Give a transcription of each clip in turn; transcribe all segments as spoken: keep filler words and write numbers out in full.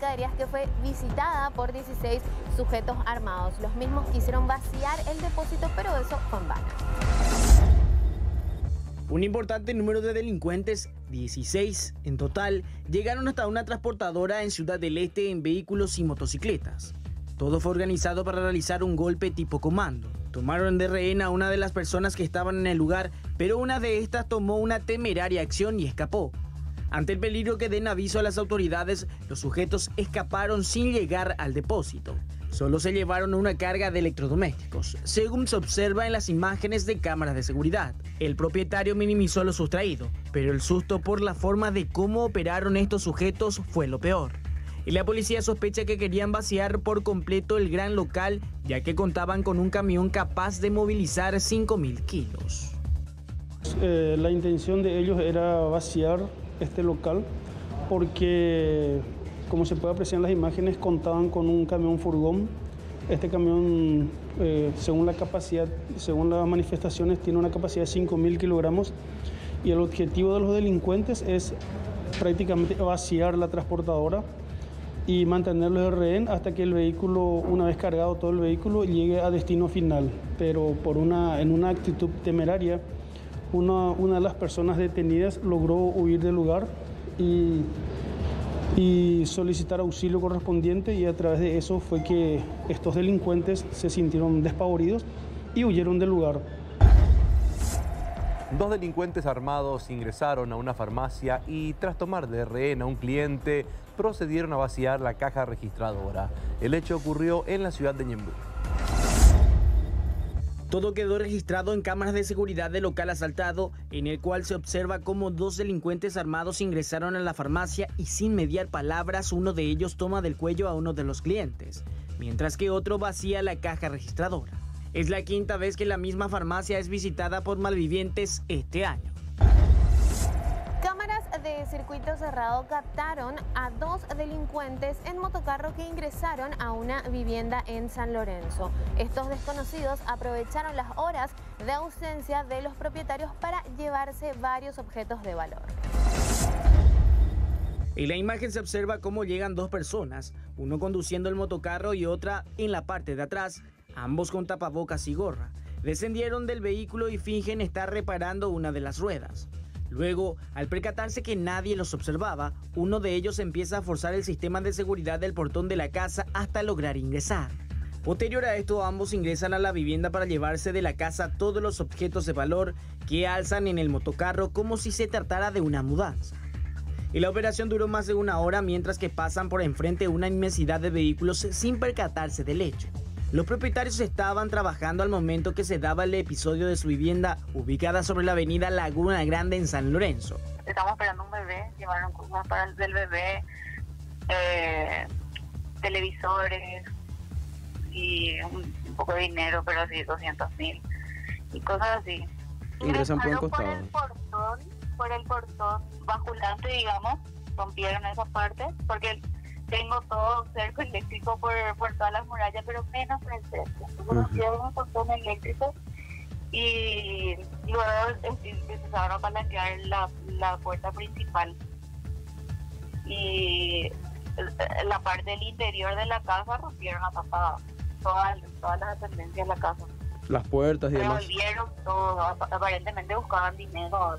mercaderías que fue visitada por dieciséis sujetos armados. Los mismos quisieron vaciar el depósito, pero eso fue en vano. Un importante número de delincuentes, dieciséis en total, llegaron hasta una transportadora en Ciudad del Este en vehículos y motocicletas. Todo fue organizado para realizar un golpe tipo comando. Tomaron de rehén a una de las personas que estaban en el lugar, pero una de estas tomó una temeraria acción y escapó. Ante el peligro que den aviso a las autoridades, los sujetos escaparon sin llegar al depósito. Solo se llevaron una carga de electrodomésticos, según se observa en las imágenes de cámaras de seguridad. El propietario minimizó lo sustraído, pero el susto por la forma de cómo operaron estos sujetos fue lo peor. Y la policía sospecha que querían vaciar por completo el gran local, ya que contaban con un camión capaz de movilizar cinco mil kilos. Eh, la intención de ellos era vaciar este local porque, como se puede apreciar en las imágenes, contaban con un camión furgón. Este camión, eh, según la capacidad, según las manifestaciones, tiene una capacidad de cinco mil kilogramos, y el objetivo de los delincuentes es prácticamente vaciar la transportadora y mantenerlos de rehén hasta que el vehículo, una vez cargado todo el vehículo, llegue a destino final. Pero por una, en una actitud temeraria, una, una de las personas detenidas logró huir del lugar y... y solicitar auxilio correspondiente, y a través de eso fue que estos delincuentes se sintieron despavoridos y huyeron del lugar. Dos delincuentes armados ingresaron a una farmacia y, tras tomar de rehén a un cliente, procedieron a vaciar la caja registradora. El hecho ocurrió en la ciudad de Ñembú. Todo quedó registrado en cámaras de seguridad del local asaltado, en el cual se observa cómo dos delincuentes armados ingresaron a la farmacia y, sin mediar palabras, uno de ellos toma del cuello a uno de los clientes, mientras que otro vacía la caja registradora. Es la quinta vez que la misma farmacia es visitada por malvivientes este año. De circuito cerrado captaron a dos delincuentes en motocarro que ingresaron a una vivienda en San Lorenzo. Estos desconocidos aprovecharon las horas de ausencia de los propietarios para llevarse varios objetos de valor. En la imagen se observa cómo llegan dos personas, uno conduciendo el motocarro y otra en la parte de atrás, ambos con tapabocas y gorra. Descendieron del vehículo y fingen estar reparando una de las ruedas. Luego, al percatarse que nadie los observaba, uno de ellos empieza a forzar el sistema de seguridad del portón de la casa hasta lograr ingresar. Posterior a esto, ambos ingresan a la vivienda para llevarse de la casa todos los objetos de valor que alzan en el motocarro como si se tratara de una mudanza. Y la operación duró más de una hora, mientras que pasan por enfrente una inmensidad de vehículos sin percatarse del hecho. Los propietarios estaban trabajando al momento que se daba el episodio de su vivienda, ubicada sobre la avenida Laguna Grande en San Lorenzo. Estamos esperando un bebé, llevaron cosas para el del bebé, eh, televisores y un, un poco de dinero, pero así doscientos mil y cosas así. Ingresan por el costado. Por el portón basculante, digamos, rompieron esa parte, porque el, tengo todo cerco eléctrico por, por todas las murallas, pero menos por el cerco. Conocieron un portón eléctrico y luego empezaron a palanquear la, la puerta principal. Y la parte del interior de la casa rompieron a tapada, todas, todas las dependencias de la casa. Las puertas y demás. Revolvieron todo, aparentemente buscaban dinero.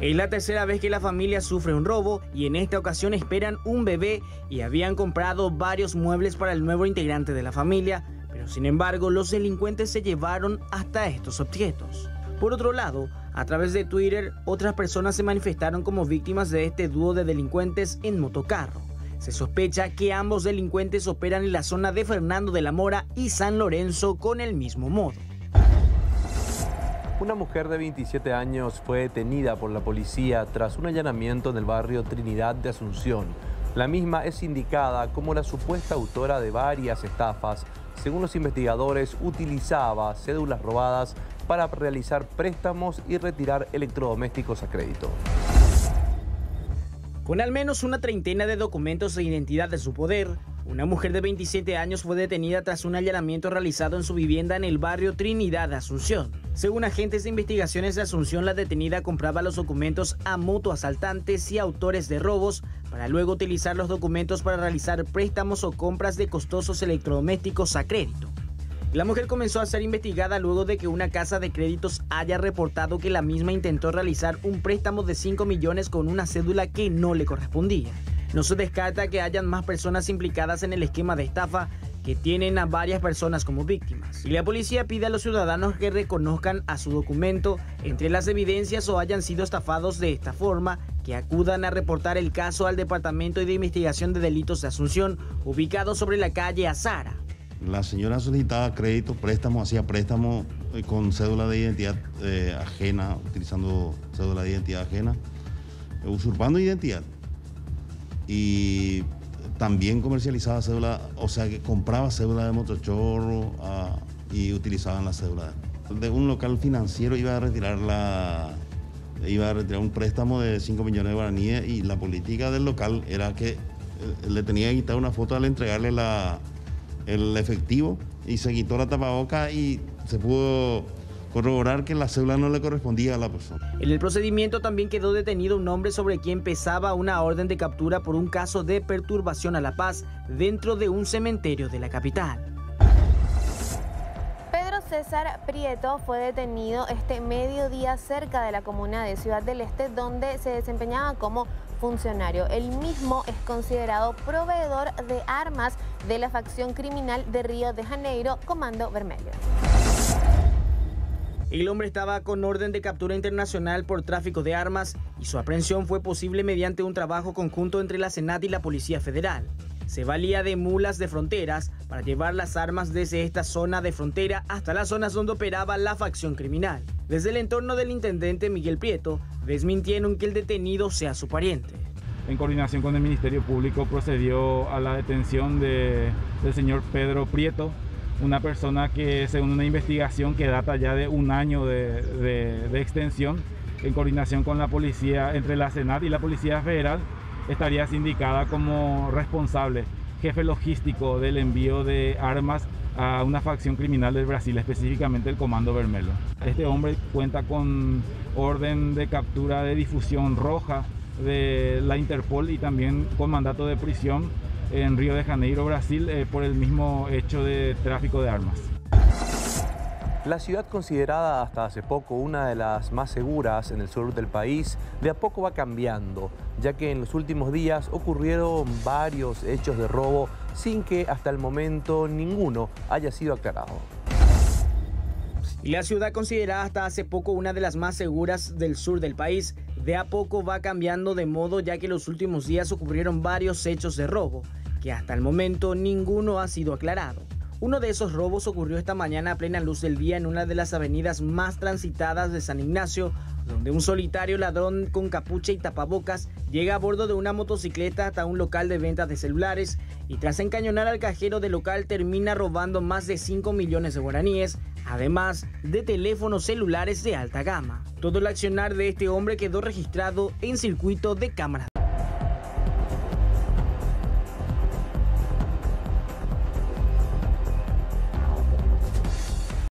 Es la tercera vez que la familia sufre un robo y en esta ocasión esperan un bebé y habían comprado varios muebles para el nuevo integrante de la familia, pero sin embargo los delincuentes se llevaron hasta estos objetos. Por otro lado, a través de Twitter, otras personas se manifestaron como víctimas de este dúo de delincuentes en motocarro. Se sospecha que ambos delincuentes operan en la zona de Fernando de la Mora y San Lorenzo con el mismo modo. Una mujer de veintisiete años fue detenida por la policía tras un allanamiento en el barrio Trinidad de Asunción. La misma es indicada como la supuesta autora de varias estafas. Según los investigadores, utilizaba cédulas robadas para realizar préstamos y retirar electrodomésticos a crédito. Con al menos una treintena de documentos de identidad de su poder, una mujer de veintisiete años fue detenida tras un allanamiento realizado en su vivienda en el barrio Trinidad de Asunción. Según agentes de investigaciones de Asunción, la detenida compraba los documentos a mutuos asaltantes y autores de robos para luego utilizar los documentos para realizar préstamos o compras de costosos electrodomésticos a crédito. La mujer comenzó a ser investigada luego de que una casa de créditos haya reportado que la misma intentó realizar un préstamo de cinco millones con una cédula que no le correspondía. No se descarta que hayan más personas implicadas en el esquema de estafa que tienen a varias personas como víctimas. Y la policía pide a los ciudadanos que reconozcan a su documento entre las evidencias o hayan sido estafados de esta forma, que acudan a reportar el caso al Departamento de Investigación de Delitos de Asunción, ubicado sobre la calle Azara. La señora solicitaba crédito, préstamo, hacía préstamo con cédula de identidad eh, ajena, utilizando cédula de identidad ajena, usurpando identidad. Y también comercializaba cédula, o sea que compraba cédula de motochorro uh, y utilizaban la cédula. De un local financiero iba a retirar la... iba a retirar un préstamo de cinco millones de guaraníes, y la política del local era que eh, le tenía que quitar una foto al entregarle la... el efectivo, y se quitó la tapaboca y se pudo corroborar que la cédula no le correspondía a la persona. En el procedimiento también quedó detenido un hombre sobre quien pesaba una orden de captura por un caso de perturbación a la paz dentro de un cementerio de la capital. Pedro César Prieto fue detenido este mediodía cerca de la comuna de Ciudad del Este, donde se desempeñaba como funcionario. El mismo es considerado proveedor de armas de la facción criminal de Río de Janeiro, Comando Vermelho. El hombre estaba con orden de captura internacional por tráfico de armas y su aprehensión fue posible mediante un trabajo conjunto entre la Senad y la Policía Federal. Se valía de mulas de fronteras para llevar las armas desde esta zona de frontera hasta las zonas donde operaba la facción criminal. Desde el entorno del intendente Miguel Prieto, desmintieron que el detenido sea su pariente. En coordinación con el Ministerio Público procedió a la detención de, del señor Pedro Prieto, una persona que, según una investigación que data ya de un año de, de, de extensión, en coordinación con la policía, entre la Senad y la Policía Federal, estaría sindicada como responsable, jefe logístico del envío de armas a una facción criminal del Brasil, específicamente el Comando Vermelho. Este hombre cuenta con orden de captura de difusión roja de la Interpol y también con mandato de prisión en Río de Janeiro, Brasil, eh, por el mismo hecho de tráfico de armas. La ciudad, considerada hasta hace poco una de las más seguras en el sur del país, de a poco va cambiando, ya que en los últimos días ocurrieron varios hechos de robo sin que hasta el momento ninguno haya sido aclarado. La ciudad, considerada hasta hace poco una de las más seguras del sur del país, de a poco va cambiando de modo, ya que en los últimos días ocurrieron varios hechos de robo, que hasta el momento ninguno ha sido aclarado. Uno de esos robos ocurrió esta mañana a plena luz del día en una de las avenidas más transitadas de San Ignacio, donde un solitario ladrón con capucha y tapabocas llega a bordo de una motocicleta hasta un local de ventas de celulares y, tras encañonar al cajero del local, termina robando más de cinco millones de guaraníes, además de teléfonos celulares de alta gama. Todo el accionar de este hombre quedó registrado en circuito de cámaras.